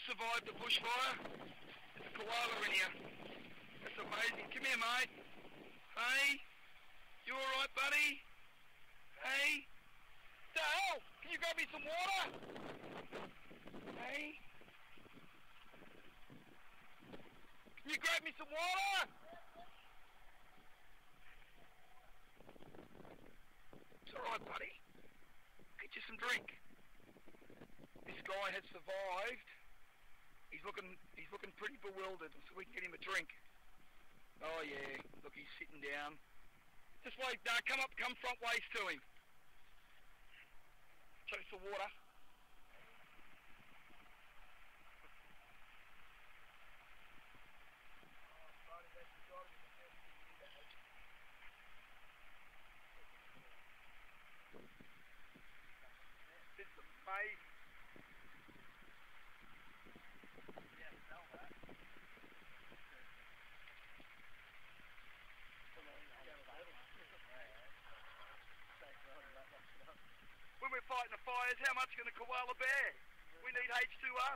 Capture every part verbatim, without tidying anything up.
Survived the bushfire. There's a koala in here. That's amazing. Come here, mate. Hey? You alright, buddy? Hey? What the hell? Can you grab me some water? Hey? Can you grab me some water? It's alright, buddy. Get you some drink. This guy has survived. He's looking, he's looking pretty bewildered, so we can get him a drink. Oh yeah, look, he's sitting down. Just wait, no, come up, come front ways to him. Chase the water. This is amazing. When we're fighting the fires, how much can a koala bear? We need H two O.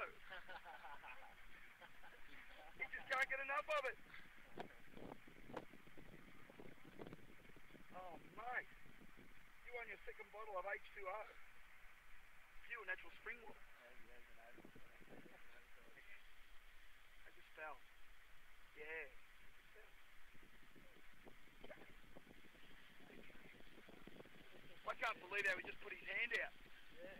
You just can't get enough of it. Oh, mate. You own your second bottle of H two O. Pure natural spring water. I just fell. Yeah. I can't believe how he just put his hand out. Yeah.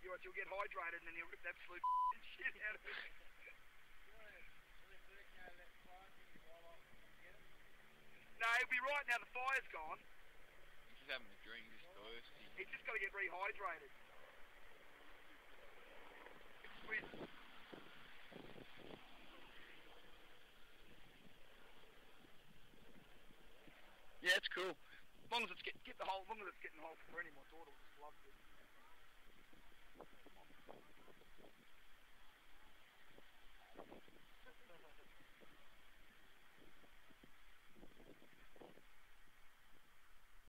You watch, you'll get hydrated and then he'll rip that absolute shit out of it. No, he'll be right now, the fire's gone. He's just having a drink, he's thirsty. He's just got to get rehydrated. It's weird. Yeah, it's cool. As long as it's get, get the whole, as long as it's getting the whole for any, my daughter would just love it.